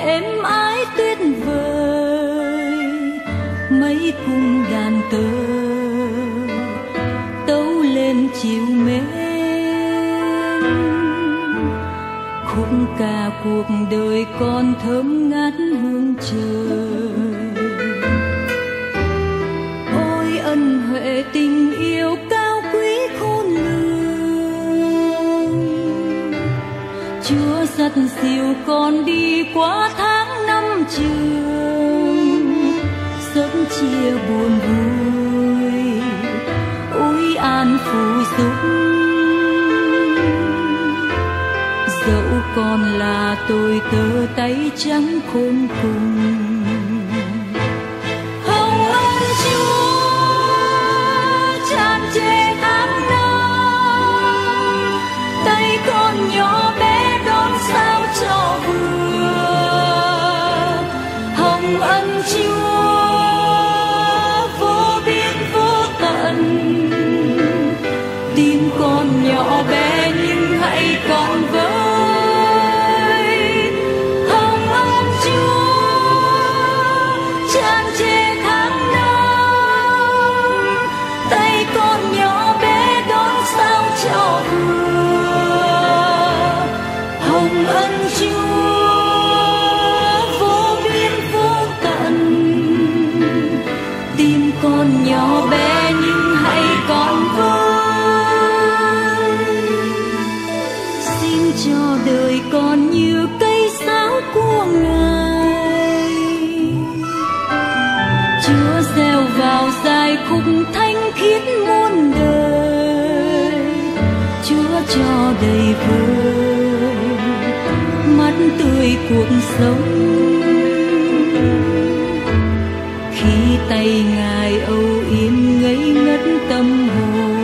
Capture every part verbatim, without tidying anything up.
êm ái tuyệt vời, mấy cung đàn tơ tấu lên chiều mến, khúc ca cuộc đời còn thơm ngát hương trời. Ôi ân huệ tình yêu cao quý khôn lường, Chúa dắt dìu con đi qua tháng năm trường, sớm chia buồn vui, ôi an phù dung. Dẫu con là tôi tớ tay trắng khôn cùng, hồng ân Chúa tràn trề tháng năm, tay con nhỏ bé đón sao cho vừa. Hồng ân Chúa vô biên vô tận, tim con nhỏ bé nhưng hãy còn với. Thanh khiết muôn đời, Chúa cho đầy vơi mắt tươi cuộc sống. Khi tay Ngài âu yếm ngây ngất tâm hồn,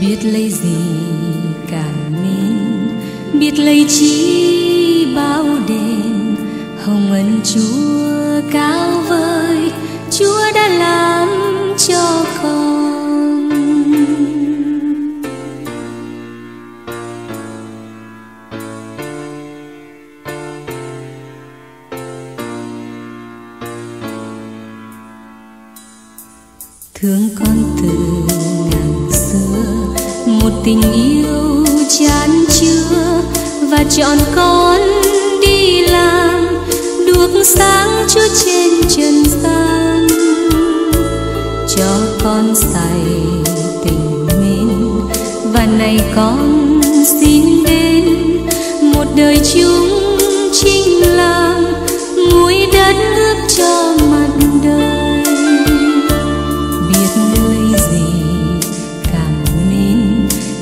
biết lấy gì càng nên, biết lấy chi bao đền. Hồng ân Chúa cao vời, Chúa đã làm cho con. Thương con từ tình yêu chan chứa và chọn con đi làm đuốc sáng Chúa trên trần gian, cho con say tình mến. Và này con xin đến một đời chúng chính là muối đất ướp cho mặt đời.